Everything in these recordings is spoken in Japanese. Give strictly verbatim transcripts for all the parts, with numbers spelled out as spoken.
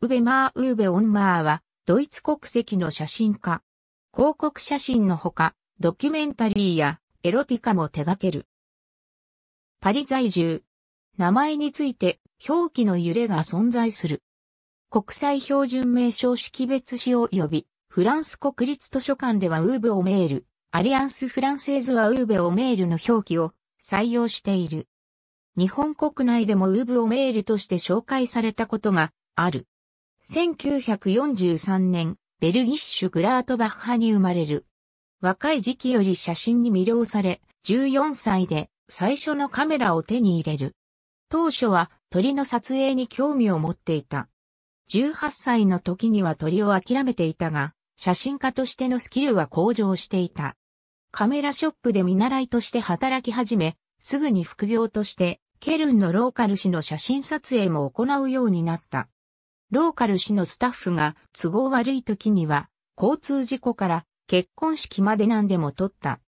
ウベ・マー・ウーベ・オン・マーは、ドイツ国籍の写真家。広告写真のほか、ドキュメンタリーやエロティカも手掛ける。パリ在住。名前について表記の揺れが存在する。国際標準名称識別紙及び、フランス国立図書館ではウーブ・オメール、アリアンス・フランセーズはウーベ・オメールの表記を採用している。日本国内でもウーブ・オメールとして紹介されたことがある。せんきゅうひゃくよんじゅうさんねん、ベルギッシュ・グラートバッハに生まれる。若い時期より写真に魅了され、じゅうよんさいで最初のカメラを手に入れる。当初は鳥の撮影に興味を持っていた。じゅうはっさいの時には鳥を諦めていたが、写真家としてのスキルは向上していた。カメラショップで見習いとして働き始め、すぐに副業として、ケルンのローカル紙の写真撮影も行うようになった。ローカル紙のスタッフが都合悪い時には、交通事故から結婚式まで何でも撮った。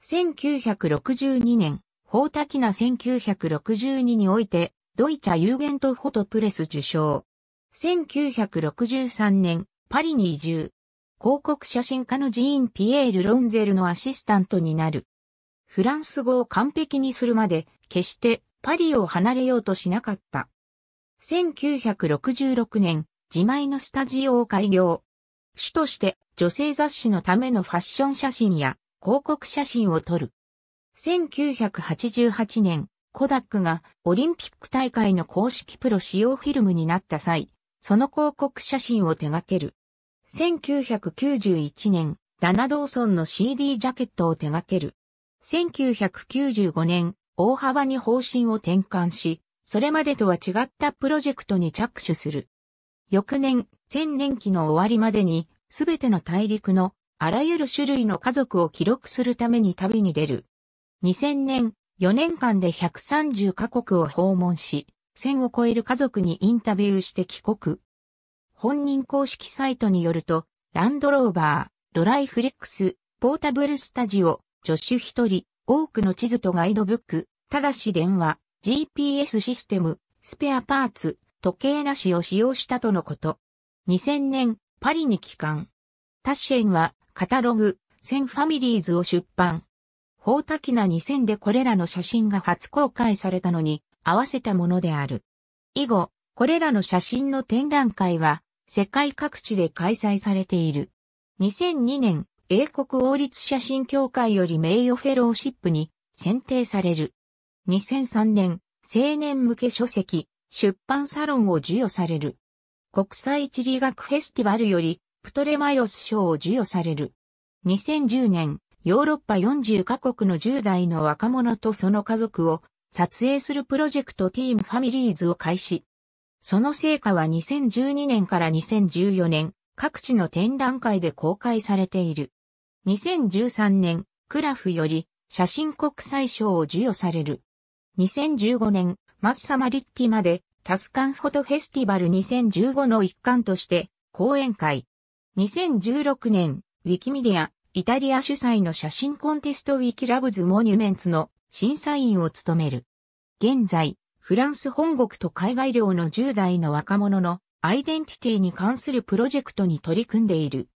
せんきゅうひゃくろくじゅうにねん、Photokinaせんきゅうひゃくろくじゅうににおいて、Deutscher Jugend Photo Preis受賞。せんきゅうひゃくろくじゅうさんねん、パリに移住。広告写真家のジーン・ピエール・ロンゼルのアシスタントになる。フランス語を完璧にするまで、決してパリを離れようとしなかった。せんきゅうひゃくろくじゅうろくねん、自前のスタジオを開業。主として女性雑誌のためのファッション写真や広告写真を撮る。せんきゅうひゃくはちじゅうはちねん、コダックがオリンピック大会の公式プロ使用フィルムになった際、その広告写真を手掛ける。せんきゅうひゃくきゅうじゅういちねん、ダナ・ドーソンの シーディー ジャケットを手掛ける。せんきゅうひゃくきゅうじゅうごねん、大幅に方針を転換し、それまでとは違ったプロジェクトに着手する。翌年、千年期の終わりまでに、すべての大陸のあらゆる種類の家族を記録するために旅に出る。にせんねん、よねんかんでひゃくさんじゅっかこくを訪問し、せんを超える家族にインタビューして帰国。本人公式サイトによると、ランドローバー、ロライフレックス、ポータブルスタジオ、助手一人、多くの地図とガイドブック、ただし電話、ジーピーエス システム、スペアパーツ、時計なしを使用したとのこと。にせんねん、パリに帰還。タッシェンは、カタログ、せんファミリーズを出版。Photokinaにせんでこれらの写真が初公開されたのに、合わせたものである。以後、これらの写真の展覧会は、世界各地で開催されている。にせんにねん、英国王立写真協会より名誉フェローシップに選定される。にせんさんねん、青年向け書籍、出版サロンを授与される。国際地理学フェスティバルより、プトレマイオス賞を授与される。にせんじゅうねん、ヨーロッパよんじゅっかこくのじゅうだいの若者とその家族を撮影するプロジェクトティームファミリーズを開始。その成果はにせんじゅうにねんからにせんじゅうよねん、各地の展覧会で公開されている。にせんじゅうさんねん、シーアールエーエフより写真国際賞を授与される。にせんじゅうごねん、マッサ・マリッティマで、タスカンフォトフェスティバルにせんじゅうごの一環として、講演会。にせんじゅうろくねん、ウィキメディア、イタリア主催の写真コンテストウィキラブズ・モニュメンツの審査員を務める。現在、フランス本国と海外領のじゅうだいの若者のアイデンティティに関するプロジェクトに取り組んでいる。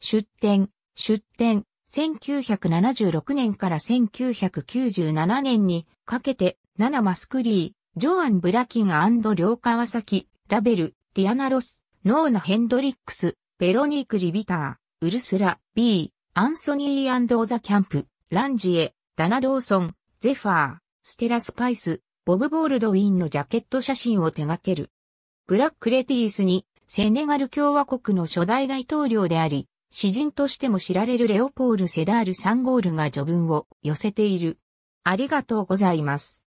出展、出展、せんきゅうひゃくななじゅうろくねんからせんきゅうひゃくきゅうじゅうななねんにかけて、ナナ・マスクリー、ジョアン・ブラキン&両川崎、ラベル、ディアナ・ロス、ノーナ・ヘンドリックス、ベロニーク・リビター、ウルスラ、ビー、アンソニー&ザ・キャンプ、ランジエ、ダナ・ドーソン、ゼファー、ステラ・スパイス、ボブ・ボールドウィンのジャケット写真を手掛ける。ブラック・レティースに、セネガル共和国の初代大統領であり、詩人としても知られるレオポール・セダール・サンゴールが序文を寄せている。ありがとうございます。